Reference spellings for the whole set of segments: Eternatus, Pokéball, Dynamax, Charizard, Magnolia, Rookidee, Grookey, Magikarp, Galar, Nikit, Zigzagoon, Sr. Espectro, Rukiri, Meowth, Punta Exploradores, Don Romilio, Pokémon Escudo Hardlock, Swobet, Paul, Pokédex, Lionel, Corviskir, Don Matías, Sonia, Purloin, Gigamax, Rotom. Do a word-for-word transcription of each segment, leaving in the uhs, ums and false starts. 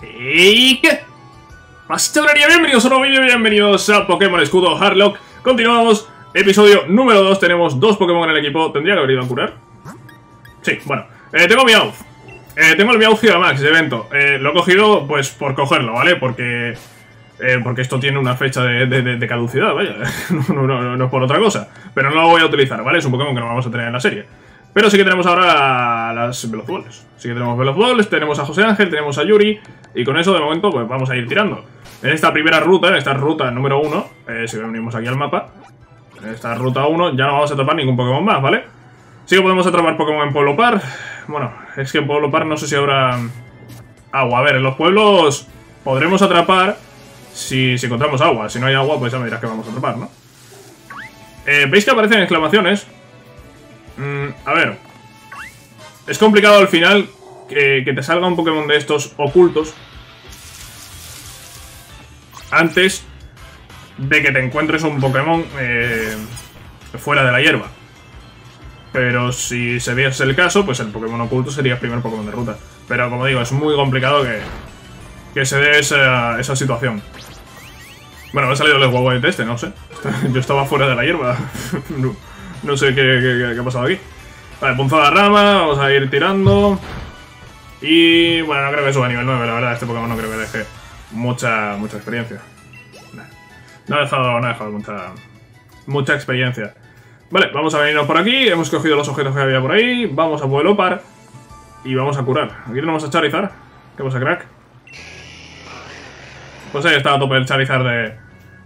¡Ey! Más chavalería, bienvenidos a un nuevo vídeo, bienvenidos a Pokémon Escudo Hardlock. Continuamos, episodio número dos, tenemos dos Pokémon en el equipo. ¿Tendría que haber ido a curar? Sí, bueno, eh, tengo Miauz. Eh, tengo el Miauz Dynamax de evento. Eh, lo he cogido pues por cogerlo, ¿vale? Porque eh, porque esto tiene una fecha de, de, de, de caducidad, vaya. no, no, no, no es por otra cosa. Pero no lo voy a utilizar, ¿vale? Es un Pokémon que no vamos a tener en la serie. Pero sí que tenemos ahora las Velozoles. Sí que tenemos Velozoles, tenemos a José Ángel, tenemos a Yuri. Y con eso de momento pues vamos a ir tirando. En esta primera ruta, en esta ruta número uno, eh, si venimos aquí al mapa, en esta ruta uno ya no vamos a atrapar ningún Pokémon más, ¿vale? Sí que podemos atrapar Pokémon en Pueblo Par. Bueno, es que en Pueblo Par no sé si habrá agua. A ver, en los pueblos podremos atrapar si, si encontramos agua. Si no hay agua, pues ya me dirás que vamos a atrapar, ¿no? Eh, ¿Veis que aparecen exclamaciones? Mm, a ver. Es complicado al final que, que te salga un Pokémon de estos ocultos antes de que te encuentres un Pokémon eh, fuera de la hierba. Pero si se diese el caso, pues el Pokémon oculto sería el primer Pokémon de ruta. Pero como digo, es muy complicado que, que se dé esa, esa situación. Bueno, me ha salido el Huawei de este, no sé. Yo estaba fuera de la hierba. No, no sé qué, qué, qué ha pasado aquí. Vale, punzada rama, vamos a ir tirando. Y bueno, no creo que suba a nivel nueve, la verdad. Este Pokémon no creo que deje mucha, mucha experiencia. No ha dejado, no ha dejado mucha, mucha experiencia. Vale, vamos a venirnos por aquí, hemos cogido los objetos que había por ahí, vamos a Pueblo Par y vamos a curar. Aquí tenemos a Charizard, ¿qué pasa, crack? Pues ahí está a tope el Charizard de,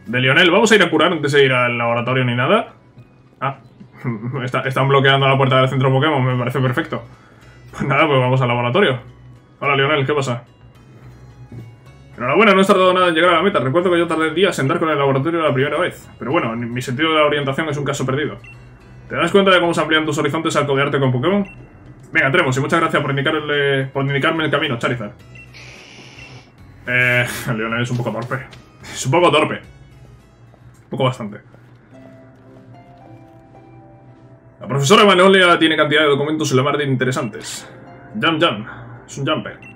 de Lionel. Vamos a ir a curar antes de ir al laboratorio ni nada. Ah, está, están bloqueando la puerta del centro Pokémon, me parece perfecto. Pues nada, pues vamos al laboratorio. Hola Lionel, ¿qué pasa? Enhorabuena, no has tardado nada en llegar a la meta. Recuerdo que yo tardé días en dar con el laboratorio la primera vez. Pero bueno, mi sentido de la orientación es un caso perdido. ¿Te das cuenta de cómo se amplían tus horizontes al codearte con Pokémon? Venga, entremos y muchas gracias por indicarle, por indicarme el camino, Charizard. Eh... Lionel es un poco torpe. Es un poco torpe. Un poco bastante. La profesora Magnolia tiene cantidad de documentos en la mar de interesantes. Jump Jump. Es un jumper.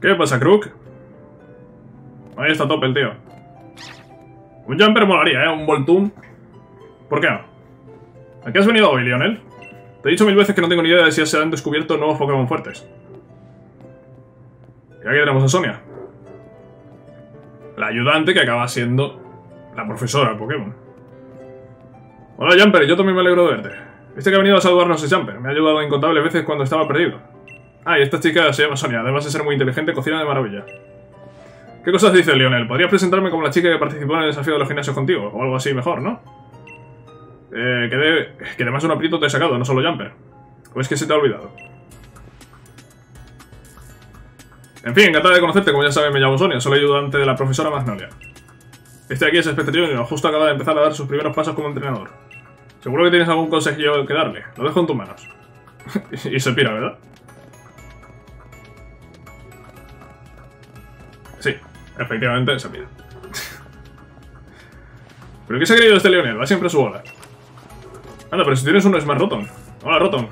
¿Qué pasa, Crook? Ahí está a tope el tío. Un jumper molaría, ¿eh? Un Voltoom. ¿Por qué no? ¿A qué has venido hoy, Lionel? Te he dicho mil veces que no tengo ni idea de si se han descubierto nuevos Pokémon fuertes. Y aquí tenemos a Sonia, la ayudante que acaba siendo la profesora Pokémon. Hola, Jumper, yo también me alegro de verte. Este que ha venido a saludarnos es Jumper. Me ha ayudado incontables veces cuando estaba perdido. Ah, y esta chica se llama Sonia, además de ser muy inteligente, cocina de maravilla. ¿Qué cosas dice Lionel? ¿Podrías presentarme como la chica que participó en el desafío de los gimnasios contigo? O algo así mejor, ¿no? Eh, que, de, que además un aprieto te he sacado, no solo Jumper. ¿O es que se te ha olvidado? En fin, encantada de conocerte, como ya sabes me llamo Sonia, soy ayudante de la profesora Magnolia. Este de aquí es Spectre Junior, justo acaba de empezar a dar sus primeros pasos como entrenador. Seguro que tienes algún consejillo que darle, lo dejo en tus manos. Y se pira, ¿verdad? Sí, efectivamente se pide. ¿Pero qué se ha creído este Lionel? Va siempre a su bola. Anda, pero si tienes uno es más Rotom. Hola, Rotom.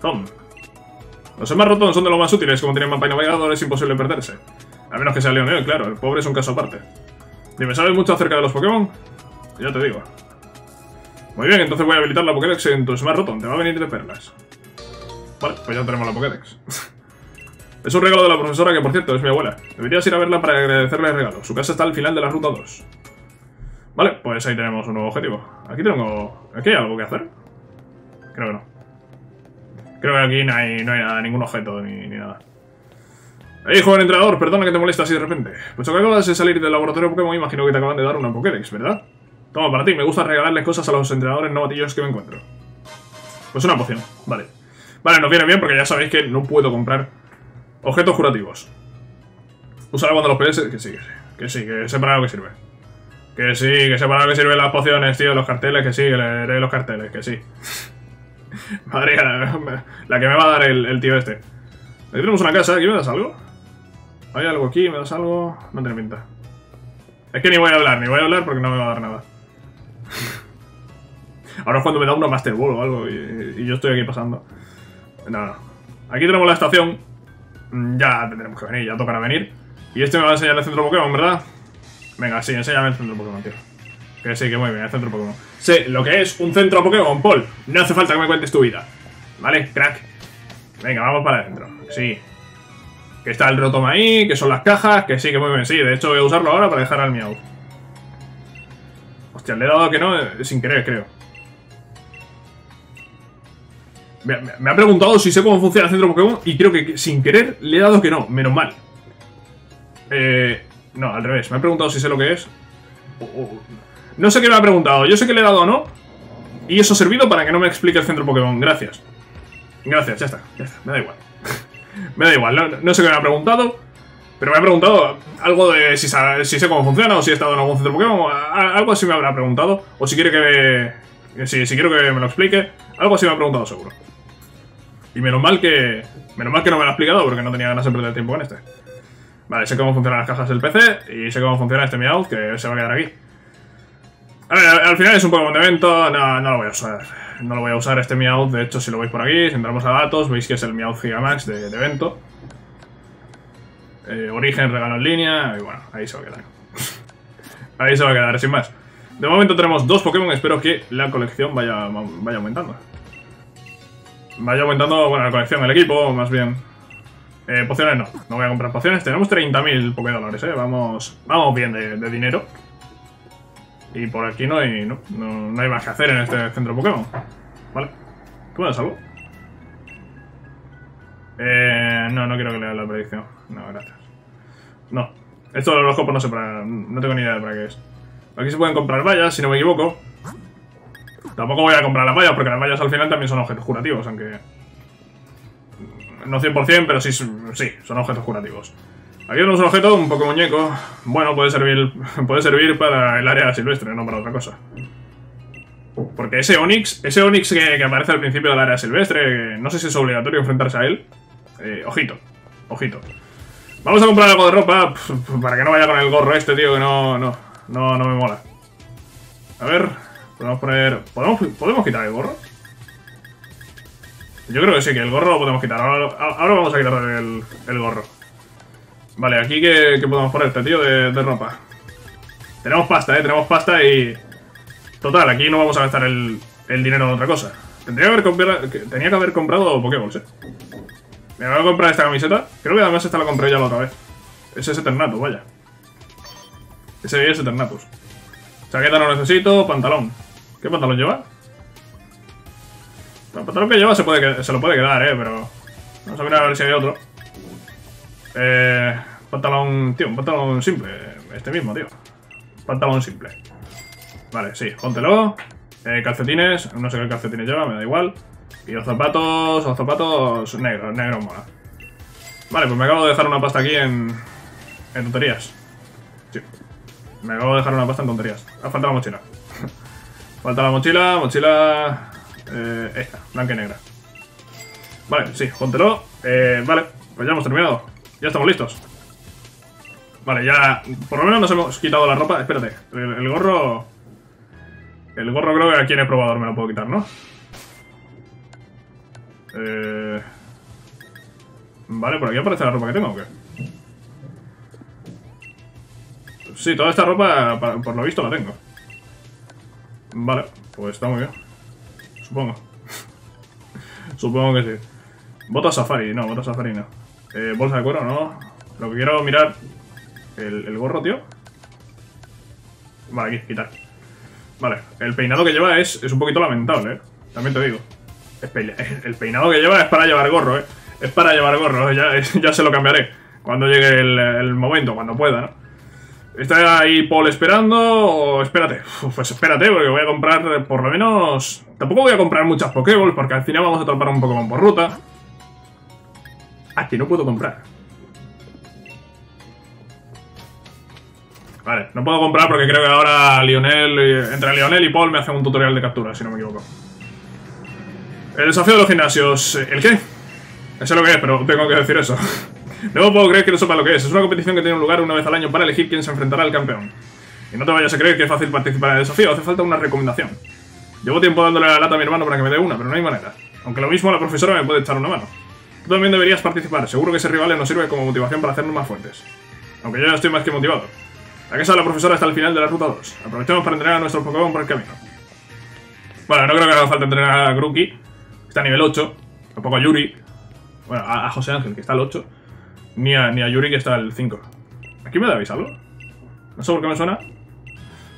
Tom. Los Smart Rotom son de los más útiles, como tienen mapa y navegador es imposible perderse. A menos que sea Lionel, claro, el pobre es un caso aparte. Dime, ¿sabes mucho acerca de los Pokémon? Ya te digo. Muy bien, entonces voy a habilitar la Pokédex en tu Smart Rotom, te va a venir de perlas. Vale, pues ya tenemos la Pokédex. Es un regalo de la profesora que, por cierto, es mi abuela. Deberías ir a verla para agradecerle el regalo. Su casa está al final de la ruta dos. Vale, pues ahí tenemos un nuevo objetivo. Aquí tengo... ¿Aquí hay algo que hacer? Creo que no. Creo que aquí no hay, no hay nada, ningún objeto ni, ni nada. Hey, joven entrenador, perdona que te moleste así de repente. Puesto que acabas de salir del laboratorio Pokémon, imagino que te acaban de dar una Pokédex, ¿verdad? Toma, para ti, me gusta regalarles cosas a los entrenadores novatillos que me encuentro. Pues una poción, vale. Vale, nos viene bien porque ya sabéis que no puedo comprar... Objetos curativos. Úsala cuando los pelees. Que sí, que sí, que sé para lo que sirve. Que sí, que sé para lo que sirven las pociones, tío. Los carteles, que sí, que leeré los carteles, que sí. Madre mía, la que me va a dar el, el tío este. Aquí tenemos una casa, ¿aquí me das algo? ¿Hay algo aquí? ¿Me das algo? No tiene pinta. Es que ni voy a hablar, ni voy a hablar porque no me va a dar nada. Ahora es cuando me da una Master Ball o algo y, y yo estoy aquí pasando. Nada. Aquí tenemos la estación. Ya tendremos que venir, ya tocará venir. Y este me va a enseñar el centro Pokémon, ¿verdad? Venga, sí, enséñame el centro Pokémon, tío. Que sí, que muy bien, el centro Pokémon. Sé lo que es un centro Pokémon, Paul. No hace falta que me cuentes tu vida. ¿Vale, crack? Venga, vamos para adentro. Sí. Que está el Rotom ahí, que son las cajas. Que sí, que muy bien, sí. De hecho voy a usarlo ahora para dejar al Miau. Hostia, le he dado que no, sin querer, creo. Me, me, me ha preguntado si sé cómo funciona el centro Pokémon y creo que sin querer le he dado que no, menos mal. Eh, no, al revés, me ha preguntado si sé lo que es. Oh, oh. No sé qué me ha preguntado, yo sé que le he dado o no. Y eso ha servido para que no me explique el centro Pokémon, gracias. Gracias, ya está, ya está, me da igual. Me da igual, no, no sé qué me ha preguntado. Pero me ha preguntado algo de si, si sé cómo funciona o si he estado en algún centro Pokémon. Algo así me habrá preguntado. O si quiere que me, si, si quiero que me lo explique. Algo así me ha preguntado seguro. Y menos mal que menos mal que no me lo ha explicado, porque no tenía ganas de perder tiempo en este. Vale, sé cómo funcionan las cajas del P C. Y sé cómo funciona este Meowth, que se va a quedar aquí. A ver, al final es un Pokémon de evento. No, no lo voy a usar. No lo voy a usar este Meowth. De hecho, si lo veis por aquí, si entramos a datos, veis que es el Meowth Gigamax de, de evento. Eh, origen, regalo en línea. Y bueno, ahí se va a quedar. Ahí se va a quedar, sin más. De momento tenemos dos Pokémon, espero que la colección vaya, vaya aumentando. Vaya aumentando, bueno, la colección, el equipo, más bien. Eh, pociones no, no voy a comprar pociones. Tenemos treinta mil Pokédólares, eh. Vamos, vamos bien de, de dinero. Y por aquí no hay, no, no, no hay más que hacer en este centro Pokémon. Vale. ¿Tú me das algo? Eh, no, no quiero que lea la predicción. No, gracias. No. Esto del horóscopo no sé para... No tengo ni idea de para qué es. Aquí se pueden comprar vallas, si no me equivoco. Tampoco voy a comprar las vallas, porque las vallas al final también son objetos curativos, aunque... No cien por cien, pero sí, sí son objetos curativos. Aquí tenemos un objeto, un poco muñeco. Bueno, puede servir, puede servir para el área silvestre, no para otra cosa. Porque ese Onix, ese Onix que, que aparece al principio del área silvestre, no sé si es obligatorio enfrentarse a él. Eh, ojito, ojito. Vamos a comprar algo de ropa, para que no vaya con el gorro este, tío, que no... no. No, no me mola. A ver, podemos poner... ¿Podemos, ¿podemos quitar el gorro? Yo creo que sí, que el gorro lo podemos quitar. Ahora, ahora vamos a quitar el, el gorro. Vale, aquí que, que podemos poner este tío de, de ropa. Tenemos pasta, eh, tenemos pasta y... Total, aquí no vamos a gastar el, el dinero en otra cosa. Tendría que haber comprado, tenía que haber comprado Pokéballs, eh. Me voy a comprar esta camiseta. Creo que además esta la compré ya la otra vez. Ese es Eternatus, vaya. Ese es Eternatus. Chaqueta no necesito, pantalón. ¿Qué pantalón lleva? El pantalón que lleva se, puede, se lo puede quedar, eh, pero... Vamos a mirar a ver si hay otro. Eh... Pantalón, tío, un pantalón simple. Este mismo, tío. Pantalón simple. Vale, sí, póntelo. Eh, calcetines, no sé qué calcetines lleva, me da igual. Y los zapatos, los zapatos negros, negros mola. Vale, pues me acabo de dejar una pasta aquí en... En tonterías. Sí. Me acabo de dejar una pasta en tonterías. Ah, falta la mochila. Falta la mochila, mochila... Eh, esta, blanca y negra. Vale, sí, póntelo. Eh, vale, pues ya hemos terminado. Ya estamos listos. Vale, ya... Por lo menos nos hemos quitado la ropa. Espérate, el, el gorro... El gorro creo que aquí en el probador me lo puedo quitar, ¿no? Eh... Vale, por aquí aparece la ropa que tengo, ¿o qué? Sí, toda esta ropa, por lo visto, la tengo. Vale, pues está muy bien. Supongo. Supongo que sí. Bota safari, no, bota safari no. Eh, bolsa de cuero, no. Lo que quiero mirar... El, el gorro, tío. Vale, aquí, quitar. Vale, el peinado que lleva es, es un poquito lamentable, eh. También te digo. El peinado que lleva es para llevar gorro, eh. Es para llevar gorro, ya, ya se lo cambiaré. Cuando llegue el, el momento, cuando pueda, ¿no? ¿Está ahí Paul esperando o espérate? Pues espérate, porque voy a comprar por lo menos... Tampoco voy a comprar muchas Pokéballs, porque al final vamos a topar un Pokémon por ruta. Ah, que no puedo comprar. Vale, no puedo comprar porque creo que ahora Lionel... Entre Lionel y Paul me hacen un tutorial de captura, si no me equivoco. El desafío de los gimnasios... ¿El qué? No sé lo que es, pero tengo que decir eso. No puedo creer que no sepa lo que es. Es una competición que tiene lugar una vez al año para elegir quién se enfrentará al campeón. Y no te vayas a creer que es fácil participar en el desafío, hace falta una recomendación. Llevo tiempo dándole la lata a mi hermano para que me dé una, pero no hay manera. Aunque lo mismo la profesora me puede echar una mano. Tú también deberías participar. Seguro que ese rival nos sirve como motivación para hacernos más fuertes. Aunque yo ya estoy más que motivado. La casa de la profesora está al final de la ruta dos. Aprovechemos para entrenar a nuestros Pokémon por el camino. Bueno, no creo que haga falta entrenar a Grookey. Está a nivel ocho. Tampoco a Yuri. Bueno, a, a José Ángel, que está al ocho. Ni a, ni a Yuri, que está al cinco. ¿Aquí me debéis algo? No sé por qué me suena.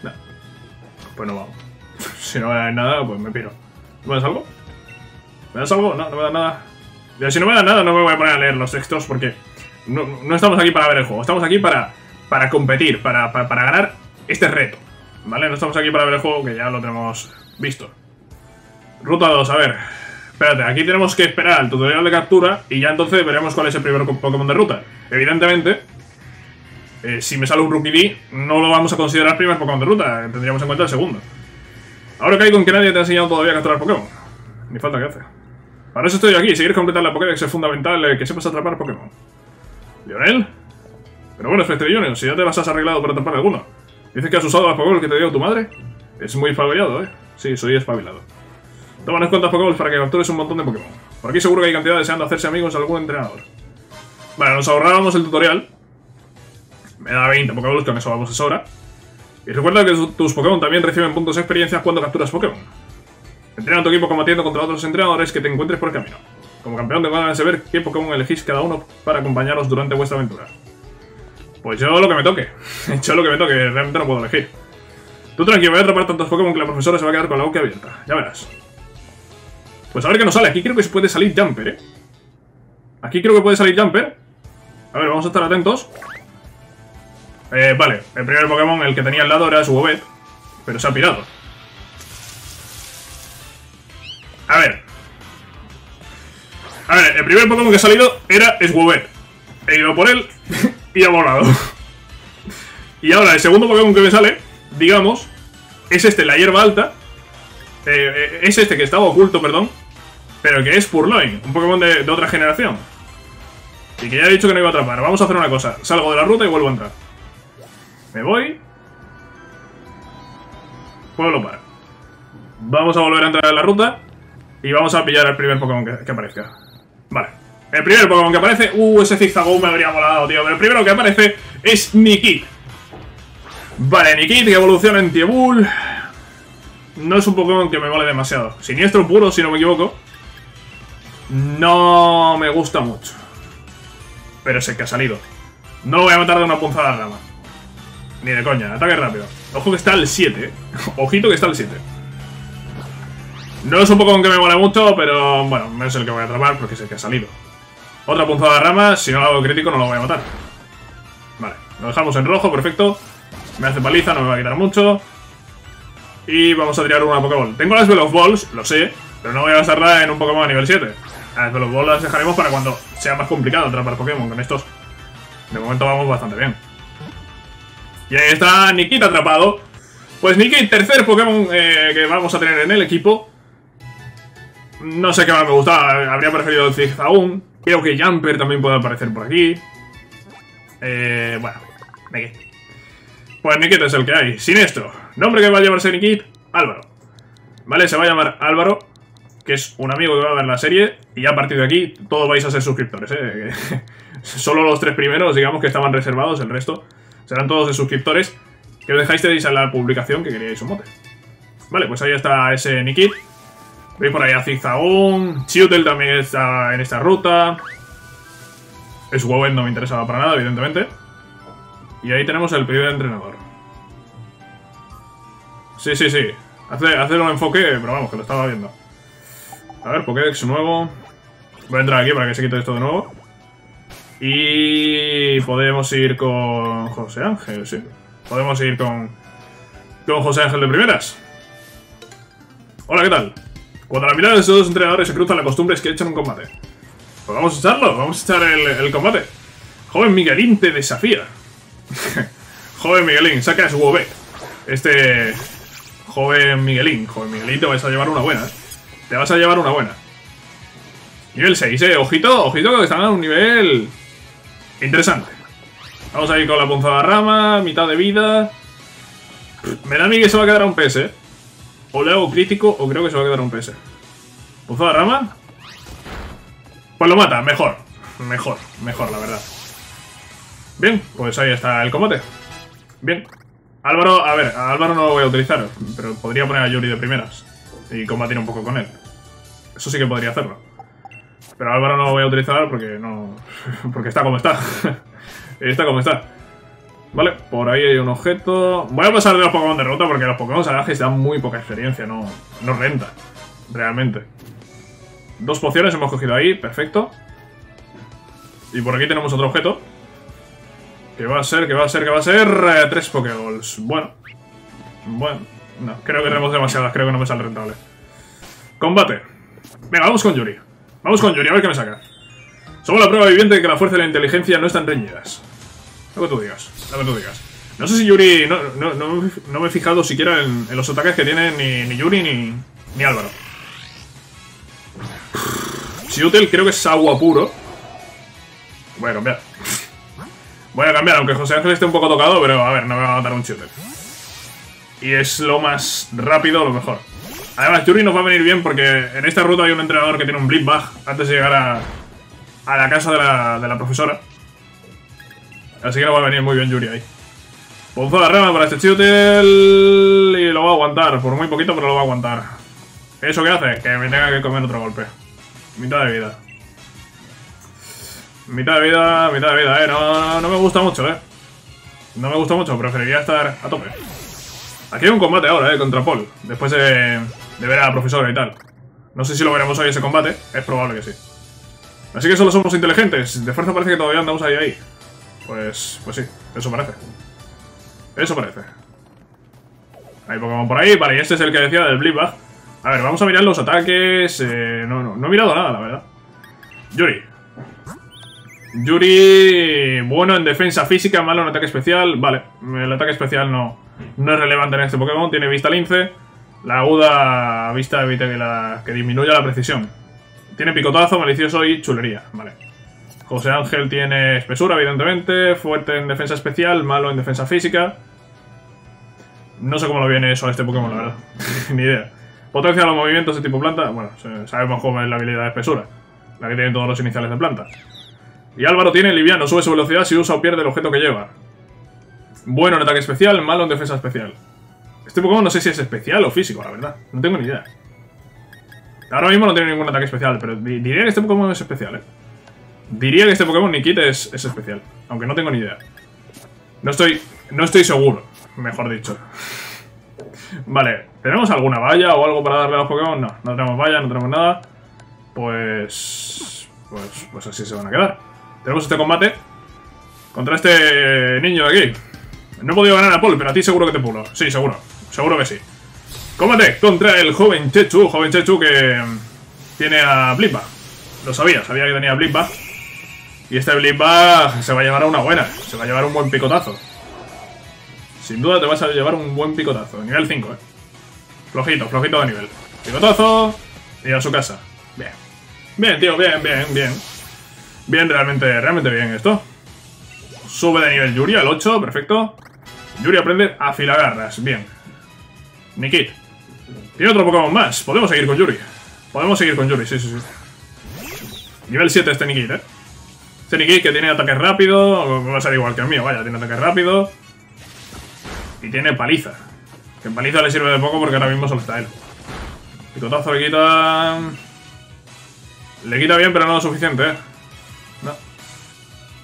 No. Pues no vamos. Si no me dais nada, pues me piro. ¿No me das algo? ¿Me das algo? No, no me das nada. Ya, si no me das nada, no me voy a poner a leer los textos porque no, no estamos aquí para ver el juego. Estamos aquí para, para competir, para, para, para ganar este reto. ¿Vale? No estamos aquí para ver el juego, que ya lo tenemos visto. Ruta dos, a ver. Espérate, aquí tenemos que esperar al tutorial de captura y ya entonces veremos cuál es el primer Pokémon de ruta. Evidentemente, eh, si me sale un Rookidee, no lo vamos a considerar primer Pokémon de ruta. Tendríamos en cuenta el segundo. Ahora caigo en que nadie te ha enseñado todavía a capturar Pokémon. Ni falta que hace. Para eso estoy aquí. Seguir completando la Pokédex es fundamental, eh, que sepas atrapar Pokémon. ¿Lionel? Pero bueno, Fletcher, si ya te las has arreglado para atrapar alguno. ¿Dices que has usado las Pokémon que te dio tu madre? Es muy espabilado, ¿eh? Sí, soy espabilado. Toma unas cuantas Pokémon para que captures un montón de Pokémon. Por aquí seguro que hay cantidad deseando hacerse amigos de algún entrenador. Bueno, nos ahorrábamos el tutorial. Me da veinte Pokémon, que con eso vamos a sobra. Y recuerda que tus Pokémon también reciben puntos de experiencia cuando capturas Pokémon. Entrena a tu equipo combatiendo contra otros entrenadores que te encuentres por el camino. Como campeón te van a saber qué Pokémon elegís cada uno para acompañaros durante vuestra aventura. Pues yo lo que me toque. Yo lo que me toque, realmente no puedo elegir. Tú tranquilo, voy a atrapar tantos Pokémon que la profesora se va a quedar con la boca abierta. Ya verás. Pues a ver qué nos sale. Aquí creo que puede salir Jumper, ¿eh? Aquí creo que puede salir Jumper. A ver, vamos a estar atentos. Eh, vale. El primer Pokémon, el que tenía al lado, era su Obed. Pero se ha pirado. A ver. A ver, el primer Pokémon que ha salido era Swobet. He ido por él y ha volado. Y ahora el segundo Pokémon que me sale, digamos, es este, la hierba alta. Eh, eh, es este que estaba oculto, perdón. Pero que es Purloin, un Pokémon de, de otra generación. Y que ya he dicho que no iba a atrapar. Vamos a hacer una cosa. Salgo de la ruta y vuelvo a entrar. Me voy. Pueblo para. Vamos a volver a entrar en la ruta. Y vamos a pillar al primer Pokémon que, que aparezca. Vale. El primer Pokémon que aparece... Uh, ese zigzagón me habría molado, tío. Pero el primero que aparece es Nikit. Vale, Nikit que evoluciona en Tiebull. No es un Pokémon que me vale demasiado. Siniestro puro, si no me equivoco. No me gusta mucho. Pero es el que ha salido. No lo voy a matar de una punzada de gama. Ni de coña. Ataque rápido. Ojo que está al siete. Ojito que está al siete. No es un Pokémon que me mola mucho, pero bueno, no es el que voy a atrapar porque es el que ha salido. Otra punzada de rama, si no lo hago crítico no lo voy a matar. Vale, lo dejamos en rojo, perfecto. Me hace paliza, no me va a quitar mucho. Y vamos a tirar una Pokéball. Tengo las Veloz Balls, lo sé, pero no voy a gastarla en un Pokémon a nivel siete. Las Veloz Balls las dejaremos para cuando sea más complicado atrapar Pokémon. Con estos, de momento vamos bastante bien. Y ahí está Nikit atrapado. Pues Nikit, tercer Pokémon eh, que vamos a tener en el equipo. No sé qué más me gustaba, habría preferido el Zigzagoon. Creo que Jumper también puede aparecer por aquí. Eh, bueno, Nikit. Pues Nikit es el que hay. Siniestro. Nombre que va a llamarse Nikit, Álvaro. Vale, se va a llamar Álvaro, que es un amigo que va a ver la serie. Y ya a partir de aquí, todos vais a ser suscriptores, ¿eh? Solo los tres primeros, digamos, que estaban reservados. El resto serán todos de suscriptores que os dejáis a la publicación que queríais un mote. Vale, pues ahí está ese Nikit. Veis por ahí a Zigzagoon. Chiutel también está en esta ruta. Swobet no me interesaba para nada, evidentemente. Y ahí tenemos el primer entrenador. Sí, sí, sí. Hacer hace un enfoque, pero vamos, que lo estaba viendo. A ver, Pokédex nuevo. Voy a entrar aquí para que se quite esto de nuevo. Y podemos ir con José Ángel, sí. Podemos ir con, con José Ángel de primeras. Hola, ¿qué tal? Cuando la mirada de estos dos entrenadores se cruzan, la costumbre es que echan un combate. Pues vamos a echarlo, vamos a echar el, el combate. Joven Miguelín te desafía. Joven Miguelín, saca a su O B. Este... Joven Miguelín, joven Miguelín, te vas a llevar una buena. Te vas a llevar una buena. Nivel seis, eh, ojito, ojito que están a un nivel... interesante. Vamos a ir con la punzada rama, mitad de vida. Me da a mí que se va a quedar a un P S, eh. O le hago crítico o creo que se va a quedar un P S. Punzada rama. Pues lo mata, mejor. Mejor, mejor, la verdad. Bien, pues ahí está el combate. Bien. Álvaro, a ver, a Álvaro no lo voy a utilizar, pero podría poner a Yuri de primeras y combatir un poco con él. Eso sí que podría hacerlo. Pero a Álvaro no lo voy a utilizar porque no... porque está como está. Está como está. Vale, por ahí hay un objeto... Voy a pasar de los Pokémon de ruta porque los Pokémon salvajes dan muy poca experiencia, no, no renta, realmente. Dos pociones hemos cogido ahí, perfecto. Y por aquí tenemos otro objeto. Que va a ser, que va a ser, que va a ser... Eh, tres Pokéballs. Bueno. Bueno. No, creo que tenemos demasiadas. Creo que no me sale rentable. Combate. Venga, vamos con Yuri. Vamos con Yuri, a ver qué me saca. Somos la prueba viviente de que la fuerza y la inteligencia no están reñidas. Lo que tú digas. Lo que tú digas. No sé si Yuri... No, no, no, no me he fijado siquiera en, en los ataques que tienen ni, ni Yuri ni, ni Álvaro. Siutel creo que es agua puro. Voy a cambiar. Voy a cambiar, aunque José Ángel esté un poco tocado, pero a ver, no me va a matar un shooter. Y es lo más rápido, lo mejor. Además, Yuri nos va a venir bien porque en esta ruta hay un entrenador que tiene un Blitzbag antes de llegar a, a la casa de la, de la profesora. Así que nos va a venir muy bien Yuri ahí. Ponzo la rama para este shooter y lo va a aguantar, por muy poquito, pero lo va a aguantar. ¿Eso qué hace? Que me tenga que comer otro golpe. Mitad de vida. Mitad de vida, mitad de vida, eh. No, no me gusta mucho, eh. No me gusta mucho, preferiría estar a tope. Aquí hay un combate ahora, eh, contra Paul. Después de, de ver a la profesora y tal. No sé si lo veremos hoy ese combate. Es probable que sí. Así que solo somos inteligentes. De fuerza parece que todavía andamos ahí, ahí. Pues, pues sí, eso parece. Eso parece. Hay Pokémon por ahí. Vale, y este es el que decía del Blitzbag. A ver, vamos a mirar los ataques. Eh, no, no, no he mirado nada, la verdad. Yuri. Yuri, bueno en defensa física, malo en ataque especial. Vale, el ataque especial no, no es relevante en este Pokémon. Tiene vista lince. La aguda vista evita que, la, que disminuya la precisión. Tiene picotazo, malicioso y chulería. Vale. José Ángel tiene espesura, evidentemente. Fuerte en defensa especial, malo en defensa física. No sé cómo lo viene eso a este Pokémon, la verdad. Ni idea. Potencia los movimientos de tipo planta. Bueno, sabemos cómo es la habilidad de espesura. La que tienen todos los iniciales de planta. Y Álvaro tiene liviano, sube su velocidad si usa o pierde el objeto que lleva. Bueno en ataque especial, malo en defensa especial. Este Pokémon no sé si es especial o físico, la verdad. No tengo ni idea. Ahora mismo no tiene ningún ataque especial, pero diría que este Pokémon es especial, eh. Diría que este Pokémon ni quite es, es especial. Aunque no tengo ni idea. No estoy, no estoy seguro, mejor dicho. Vale, ¿tenemos alguna valla o algo para darle a los Pokémon? No, no tenemos valla, no tenemos nada. Pues... Pues, pues así se van a quedar. Tenemos este combate contra este niño de aquí. No he podido ganar a Paul, pero a ti seguro que te pulo. Sí, seguro. Seguro que sí. Combate contra el joven Chechu. Joven Chechu que tiene a Blitzbag. Lo sabía, sabía que tenía Blitzbag. Y este Blitzbag se va a llevar a una buena. Se va a llevar un buen picotazo. Sin duda te vas a llevar un buen picotazo. Nivel cinco, eh. Flojito, flojito de nivel. Picotazo. Y a su casa. Bien. Bien, tío, bien, bien, bien. Bien, realmente, realmente bien esto. Sube de nivel Yuri al ocho, perfecto. Yuri aprende a afilagarras, bien. Nikit. Tiene otro Pokémon más, podemos seguir con Yuri. Podemos seguir con Yuri, sí, sí, sí. Nivel siete este Nikit, eh. Este Nikit que tiene ataque rápido, va a ser igual que el mío, vaya, tiene ataque rápido. Y tiene paliza. Que en paliza le sirve de poco porque ahora mismo solo está él. Picotazo le quita... Le quita bien, pero no lo suficiente, eh. No.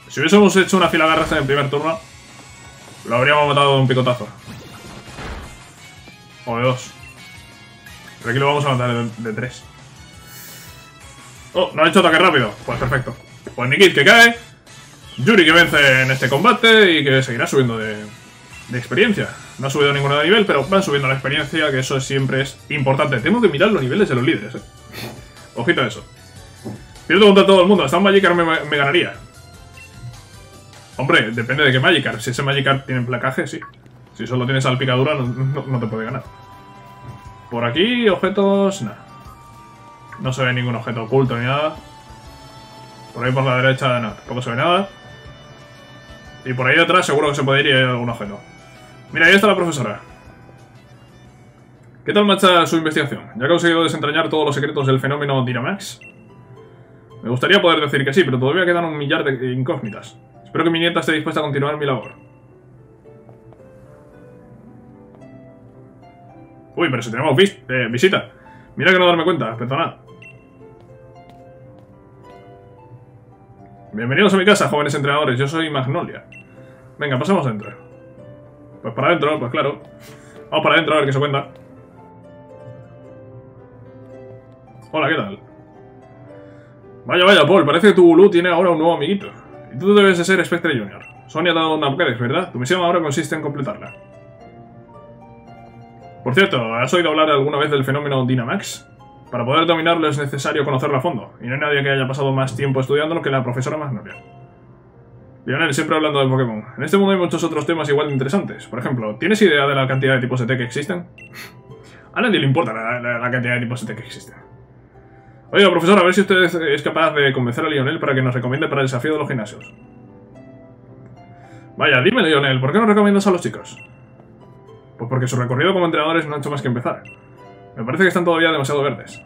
Si hubiésemos hecho una filagarras en el primer turno, lo habríamos matado de un picotazo. O de dos. Pero aquí lo vamos a matar de, de tres. Oh, no ha hecho ataque rápido. Pues perfecto. Pues Nikit que cae. Yuri que vence en este combate y que seguirá subiendo de, de experiencia. No ha subido ninguna de nivel, pero van subiendo la experiencia, que eso siempre es importante. Tengo que mirar los niveles de los líderes, eh. Ojito a eso. Quiero preguntar a todo el mundo, ¿hasta un Magikarp me, me ganaría? Hombre, depende de qué Magikarp. Si ese Magikarp tiene placaje, sí. Si solo tienes al picadura, no, no, no te puede ganar. Por aquí, objetos... Nada. No se ve ningún objeto oculto ni nada. Por ahí por la derecha, no, tampoco se ve nada. Y por ahí detrás seguro que se puede ir y hay algún objeto. Mira, ahí está la profesora. ¿Qué tal marcha su investigación? ¿Ya ha conseguido desentrañar todos los secretos del fenómeno Dynamax? Me gustaría poder decir que sí, pero todavía quedan un millar de incógnitas. Espero que mi nieta esté dispuesta a continuar mi labor. Uy, pero si tenemos vis eh, visita. Mira que no darme cuenta, perdonad. Bienvenidos a mi casa, jóvenes entrenadores. Yo soy Magnolia. Venga, pasemos adentro. Pues para adentro, pues claro. Vamos para adentro a ver qué se cuenta. Hola, ¿qué tal? Vaya, vaya, Paul, parece que tu Bulu tiene ahora un nuevo amiguito. Y tú debes de ser Spectre Junior. Sonia te ha dado una Pokédex, ¿verdad? Tu misión ahora consiste en completarla. Por cierto, ¿has oído hablar alguna vez del fenómeno Dynamax? Para poder dominarlo es necesario conocerlo a fondo, y no hay nadie que haya pasado más tiempo estudiándolo que la profesora Magnolia. Lionel, siempre hablando de Pokémon. En este mundo hay muchos otros temas igual de interesantes. Por ejemplo, ¿tienes idea de la cantidad de tipos de T que existen? A nadie le importa la, la, la cantidad de tipos de T que existen. Oiga, profesor, a ver si usted es capaz de convencer a Lionel para que nos recomiende para el desafío de los gimnasios. Vaya, dime, Lionel, ¿por qué nos recomiendas a los chicos? Pues porque su recorrido como entrenadores no ha hecho más que empezar. Me parece que están todavía demasiado verdes.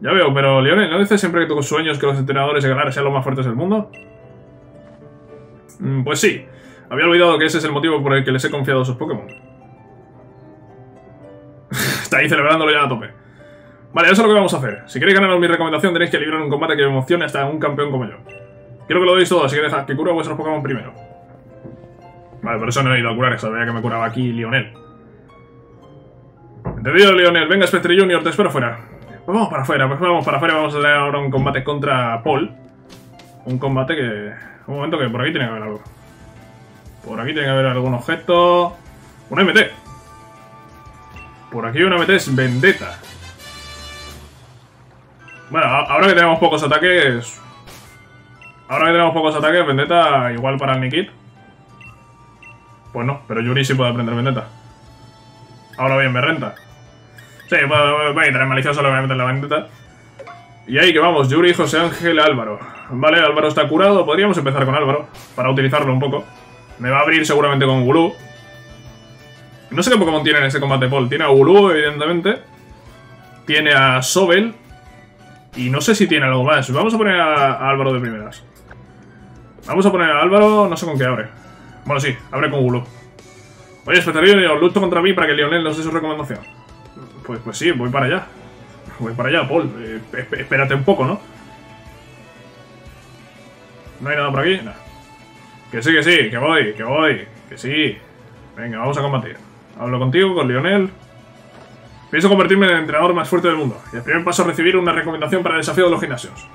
Ya veo, pero Lionel, ¿no dices siempre que tus sueños que los entrenadores de Galar sean los más fuertes del mundo? Mm, pues sí. Había olvidado que ese es el motivo por el que les he confiado sus Pokémon. Está ahí celebrándolo ya a tope. Vale, eso es lo que vamos a hacer. Si queréis ganaros mi recomendación, tenéis que librar un combate que emocione hasta un campeón como yo. Quiero que lo deis todo, así que dejad que cure a vuestros Pokémon primero. Vale, por eso no he ido a curar, sabía que me curaba aquí Lionel. Entendido, Lionel. Venga, Spectre Junior, te espero fuera. Pues vamos para afuera, pues vamos para afuera. Vamos a tener ahora un combate contra Paul. Un combate que... Un momento, que por aquí tiene que haber algo. Por aquí tiene que haber algún objeto. Un M T. Por aquí un M T es Vendetta. Bueno, ahora que tenemos pocos ataques... Ahora que tenemos pocos ataques, Vendetta igual para el Nikit. Pues no, pero Yuri sí puede aprender Vendetta. Ahora bien, me renta. Sí, voy a traer malicioso, le voy a meter la Vendetta. Y ahí que vamos, Yuri, José Ángel, Álvaro. Vale, Álvaro está curado, podríamos empezar con Álvaro, para utilizarlo un poco. Me va a abrir seguramente con Gulú. No sé qué Pokémon tiene en este combate, Paul. Tiene a Gulú, evidentemente. Tiene a Sobel. Y no sé si tiene algo más. Vamos a poner a, a Álvaro de primeras. Vamos a poner a Álvaro, no sé con qué abre. Bueno, sí, abre con Gulú. Oye, espectacular, os lucho contra mí para que Lionel nos dé su recomendación. Pues, pues sí, voy para allá. Voy para allá, Paul. Eh, espérate un poco, ¿no? ¿No hay nada por aquí? Nah. Que sí, que sí, que voy, que voy, que sí. Venga, vamos a combatir. Hablo contigo, con Lionel. Pienso convertirme en el entrenador más fuerte del mundo. Y el primer paso es recibir una recomendación para el desafío de los gimnasios.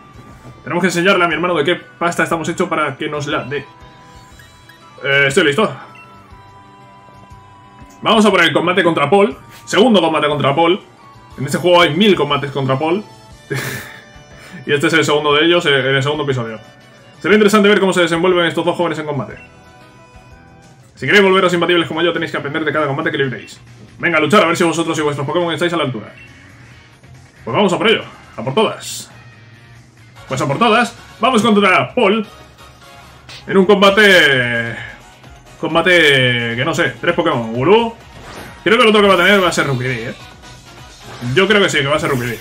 Tenemos que enseñarle a mi hermano de qué pasta estamos hechos para que nos la dé. Eh, estoy listo. Vamos a poner el combate contra Paul. Segundo combate contra Paul. En este juego hay mil combates contra Paul. Y este es el segundo de ellos, en el segundo episodio. Será interesante ver cómo se desenvuelven estos dos jóvenes en combate. Si queréis volveros imbatibles como yo, tenéis que aprender de cada combate que libréis. Venga, a luchar, a ver si vosotros y vuestros Pokémon estáis a la altura. Pues vamos a por ello. A por todas. Pues a por todas. Vamos contra Paul. En un combate... Combate, que no sé, tres Pokémon. Gulú. Creo que el otro que va a tener va a ser Rukiri, ¿eh? Yo creo que sí, que va a ser Rukiri.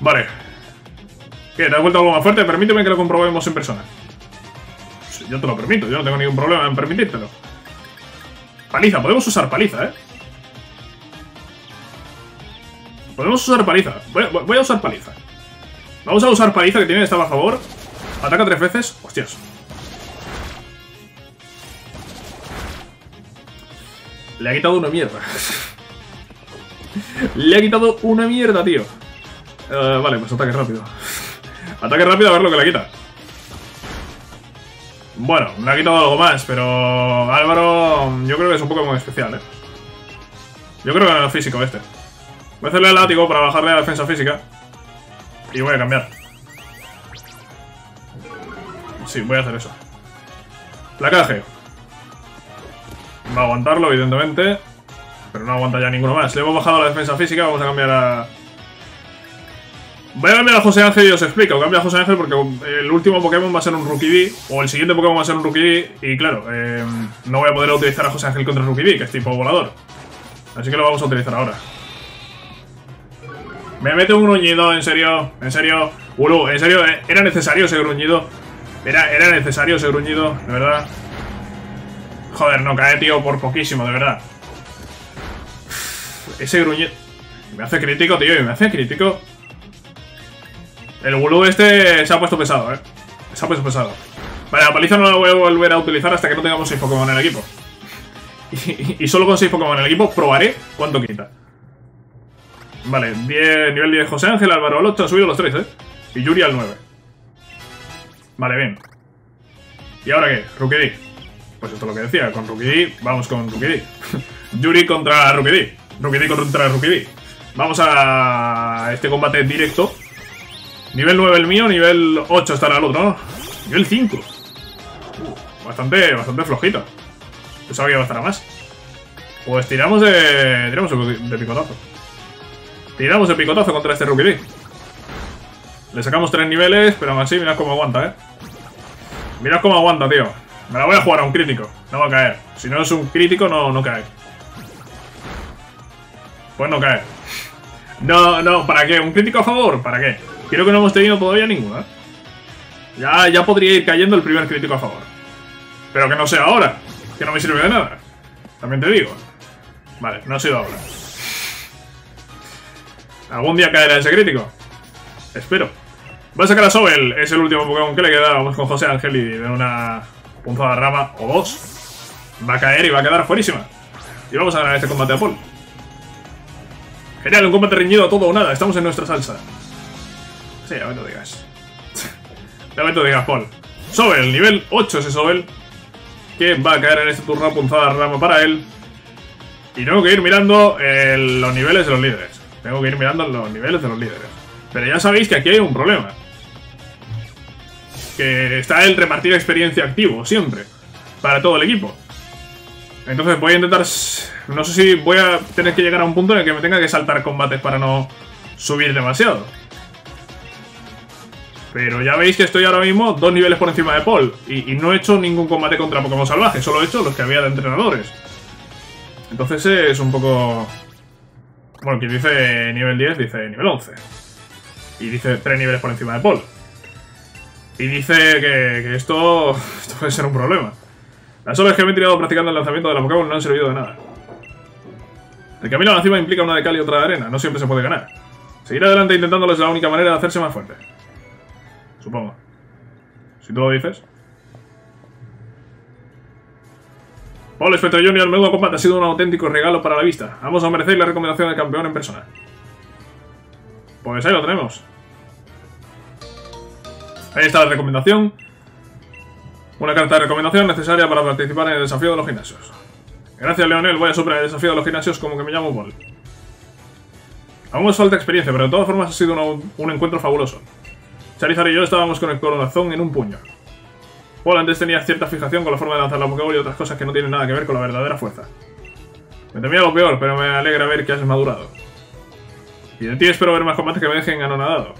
Vale. ¿Qué? ¿Te has vuelto algo más fuerte? Permíteme que lo comprobemos en persona. Pues yo te lo permito, yo no tengo ningún problema en permitírtelo. Paliza, podemos usar paliza, ¿eh? Podemos usar paliza. Voy a, voy a usar paliza. Vamos a usar paliza, que tiene esta a favor. Ataca tres veces. Hostias. Le ha quitado una mierda. Le ha quitado una mierda, tío. Uh, vale, pues ataque rápido. Ataque rápido a ver lo que le quita. Bueno, le ha quitado algo más, pero... Álvaro, yo creo que es un Pokémon especial, ¿eh? Yo creo que no es físico este. Voy a hacerle el látigo para bajarle la defensa física. Y voy a cambiar. Sí, voy a hacer eso. Placaje. Va a aguantarlo, evidentemente. Pero no aguanta ya ninguno más. Le hemos bajado la defensa física. Vamos a cambiar a... Voy a cambiar a José Ángel y os explico. Cambio a José Ángel porque el último Pokémon va a ser un Rookidee. O el siguiente Pokémon va a ser un Rookidee. Y claro, eh, no voy a poder utilizar a José Ángel contra Rookidee, que es tipo volador. Así que lo vamos a utilizar ahora. Me mete un gruñido, en serio, en serio. Ulu, en serio, era necesario ese gruñido. Era, era necesario ese gruñido, de verdad. Joder, no cae, tío, por poquísimo, de verdad. Ese gruñido. Me hace crítico, tío, y me hace crítico. El Wulu este se ha puesto pesado, eh. Se ha puesto pesado. Vale, la paliza no la voy a volver a utilizar hasta que no tengamos seis Pokémon en el equipo. Y, y solo con seis Pokémon en el equipo probaré cuánto quita. Vale, diez, nivel diez José Ángel, Álvaro al ocho, han subido los tres, eh. Y Yuri al nueve. Vale, bien. ¿Y ahora qué? Rookidee. Pues esto es lo que decía, con Rookidee, vamos con Rookidee. Yuri contra Rookidee. Rookidee contra Rookidee. Vamos a este combate directo. Nivel nueve el mío, nivel ocho estará el otro, ¿no? Nivel cinco. Uh, bastante, bastante flojita. Pensaba que iba a estar más. Pues tiramos de... Tiramos de picotazo. Tiramos de picotazo contra este Rookidee. Le sacamos tres niveles, pero aún así mirad cómo aguanta, ¿eh? Mirad cómo aguanta, tío. Me la voy a jugar a un crítico. No va a caer. Si no es un crítico, no, no cae. Pues no cae. No, no, ¿para qué? ¿Un crítico a favor? ¿Para qué? Creo que no hemos tenido todavía ninguna. Ya, ya podría ir cayendo el primer crítico a favor. Pero que no sea ahora, que no me sirve de nada. También te digo. Vale, no ha sido ahora. Algún día caerá ese crítico. Espero. Voy a sacar a Sobel. Es el último Pokémon que le queda. Vamos con José Ángel y de una punzada de rama o dos. Va a caer y va a quedar fuerísima. Y vamos a ganar este combate a Paul. Genial, un combate reñido a todo o nada. Estamos en nuestra salsa. Sí, ya me lo digas. Ya me lo digas, Paul. Sobel, nivel ocho ese Sobel. Que va a caer en este turno punzada rama para él. Y tengo que ir mirando eh, los niveles de los líderes. Tengo que ir mirando los niveles de los líderes. Pero ya sabéis que aquí hay un problema. Que está el repartir experiencia activo, siempre. Para todo el equipo. Entonces voy a intentar... No sé si voy a tener que llegar a un punto en el que me tenga que saltar combates para no subir demasiado. Pero ya veis que estoy ahora mismo dos niveles por encima de Paul. Y, y no he hecho ningún combate contra Pokémon salvajes. Solo he hecho los que había de entrenadores. Entonces es un poco... Bueno, quien dice nivel diez dice nivel once. Y dice tres niveles por encima de Paul. Y dice que, que esto, esto puede ser un problema. Las horas que me he tirado practicando el lanzamiento de la Pokémon no han servido de nada. El camino a la cima implica una de cal y otra de arena. No siempre se puede ganar. Seguir adelante intentándolo es la única manera de hacerse más fuerte. Supongo. Si tú lo dices. Paul Spectre junior, el nuevo combate ha sido un auténtico regalo para la vista. Vamos a merecer la recomendación del campeón en persona. Pues ahí lo tenemos. Ahí está la recomendación. Una carta de recomendación necesaria para participar en el desafío de los gimnasios. Gracias, Lionel. Voy a superar el desafío de los gimnasios como que me llamo Paul. Aún nos falta experiencia, pero de todas formas ha sido una, un encuentro fabuloso. Charizard y yo estábamos con el corazón en un puño. Paul antes tenía cierta fijación con la forma de lanzar la Pokéball y otras cosas que no tienen nada que ver con la verdadera fuerza. Me temía lo peor, pero me alegra ver que has madurado. Y de ti espero ver más combates que me dejen anonadado.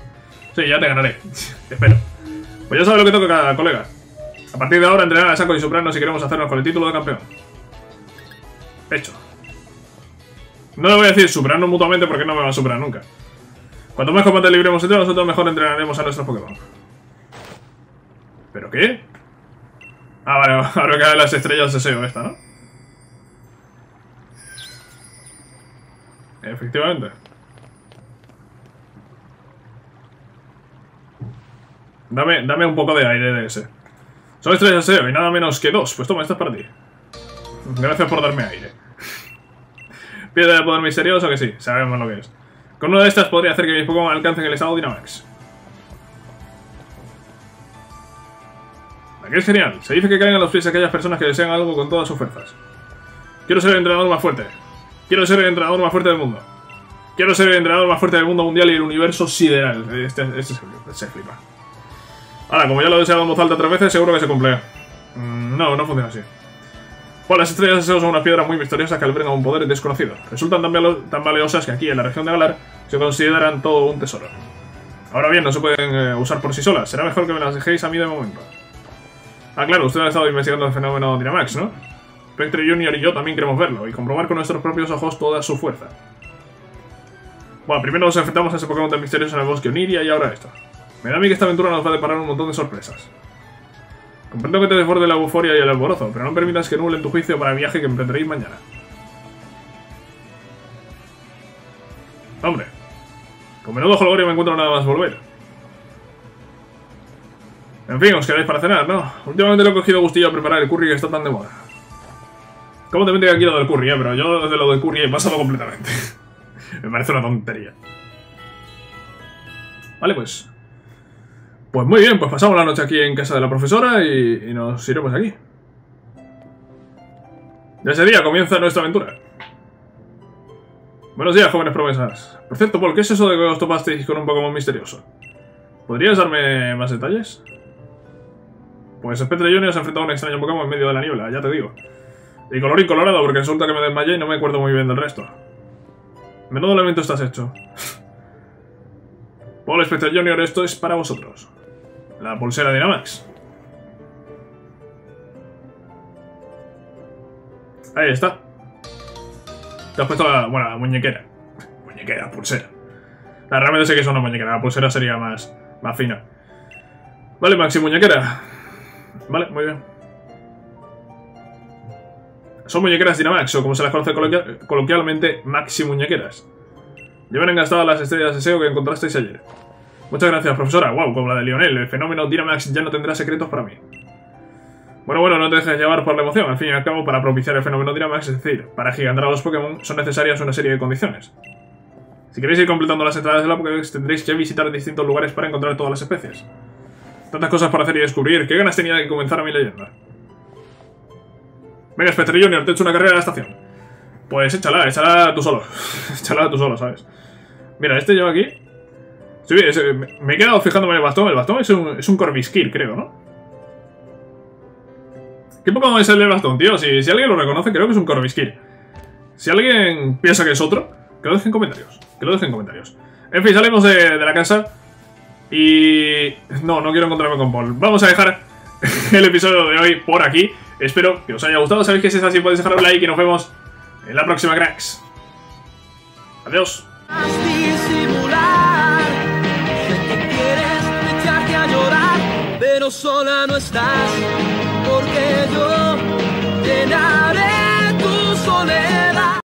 Sí, ya te ganaré. Te espero. Pues ya sabes lo que toca, colega. A partir de ahora entrenar a saco y superarnos si queremos hacernos con el título de campeón. Hecho. No le voy a decir superarnos mutuamente porque no me van a superar nunca. Cuanto más combates libremos entre nosotros, mejor entrenaremos a nuestros Pokémon. ¿Pero qué? Ah, vale, ahora que caen las estrellas de S E O esta, ¿no? Efectivamente. Dame, dame un poco de aire de ese. Son estrellas de S E O y nada menos que dos. Pues toma, esta es para ti. Gracias por darme aire. Piedra de poder misterioso, que sí, sabemos lo que es. Con una de estas podría hacer que mis Pokémon alcancen el estado Dynamax. Aquí es genial. Se dice que caen a los pies aquellas personas que desean algo con todas sus fuerzas. Quiero ser el entrenador más fuerte. Quiero ser el entrenador más fuerte del mundo. Quiero ser el entrenador más fuerte del mundo mundial y el universo sideral. Este, este se flipa. Ahora, como ya lo he deseado en voz alta tres veces, seguro que se cumple. Mm, no, no funciona así. Bueno, las estrellas de deseo son unas piedras muy misteriosas que albergan un poder desconocido. Resultan tan, tan valiosas que aquí, en la región de Galar, se consideran todo un tesoro. Ahora bien, no se pueden eh, usar por sí solas. Será mejor que me las dejéis a mí de momento. Ah, claro, ustedes han estado investigando el fenómeno Dynamax, ¿no? Spectre junior y yo también queremos verlo y comprobar con nuestros propios ojos toda su fuerza. Bueno, primero nos enfrentamos a ese Pokémon tan misterioso en el bosque Oniria y ahora esto. Me da a mí que esta aventura nos va a deparar un montón de sorpresas. Comprendo que te desborde la euforia y el alborozo, pero no permitas que nublen tu juicio para el viaje que emprenderéis mañana. Hombre, con menudo jolgorio me encuentro nada más volver. En fin, os quedáis para cenar, ¿no? Últimamente le he cogido gustillo a preparar el curry que está tan de moda. ¿Cómo te metes aquí lo del curry, eh? Pero yo desde lo del curry he pasado completamente. Me parece una tontería. Vale, pues... Pues muy bien, pues pasamos la noche aquí en casa de la profesora y, y nos iremos aquí. Ya ese día comienza nuestra aventura. Buenos días, jóvenes promesas. Por cierto, Paul, ¿qué es eso de que os topasteis con un Pokémon misterioso? ¿Podrías darme más detalles? Pues Spectre Junior se ha enfrentado a un extraño Pokémon en medio de la niebla, ya te digo. Y color y colorado, porque resulta que me desmayé y no me acuerdo muy bien del resto. Menudo lamento estás hecho. Paul, Spectre Junior, esto es para vosotros. La pulsera Dynamax. Ahí está. Te has puesto la... Bueno, la muñequera. Muñequera, pulsera. La, realmente sé que es una muñequera. La pulsera sería más... Más fina. Vale, Maxi, muñequera. Vale, muy bien. Son muñequeras Dynamax, o como se las conoce coloquial, coloquialmente, Maxi muñequeras. Llevan engastadas las estrellas de SEO que encontrasteis ayer. Muchas gracias, profesora. Wow, como la de Lionel. El fenómeno Dynamax ya no tendrá secretos para mí. Bueno, bueno, no te dejes llevar por la emoción. Al fin y al cabo, para propiciar el fenómeno Dynamax, es decir, para agigantar a los Pokémon, son necesarias una serie de condiciones. Si queréis ir completando las entradas de la Pokédex, tendréis que visitar distintos lugares para encontrar todas las especies. Tantas cosas para hacer y descubrir. ¿Qué ganas tenía de que comenzara mi leyenda? Venga, Spectre Junior, te he hecho una carrera a la estación. Pues échala, échala tú solo. Échala tú solo, ¿sabes? Mira, este lleva aquí... Sí, me he quedado fijándome en el bastón. El bastón es un, es un Corviskir, creo, ¿no? ¿Qué Pokémon es el del bastón, tío? Si, si alguien lo reconoce, creo que es un Corviskir. Si alguien piensa que es otro, que lo deje en comentarios. Que lo deje en comentarios. En fin, salimos de, de la casa. Y... No, no quiero encontrarme con Paul. Vamos a dejar el episodio de hoy por aquí. Espero que os haya gustado. Sabéis que si es así podéis dejar un like y nos vemos en la próxima, cracks. Adiós. Pero sola no estás, porque yo llenaré tu soledad.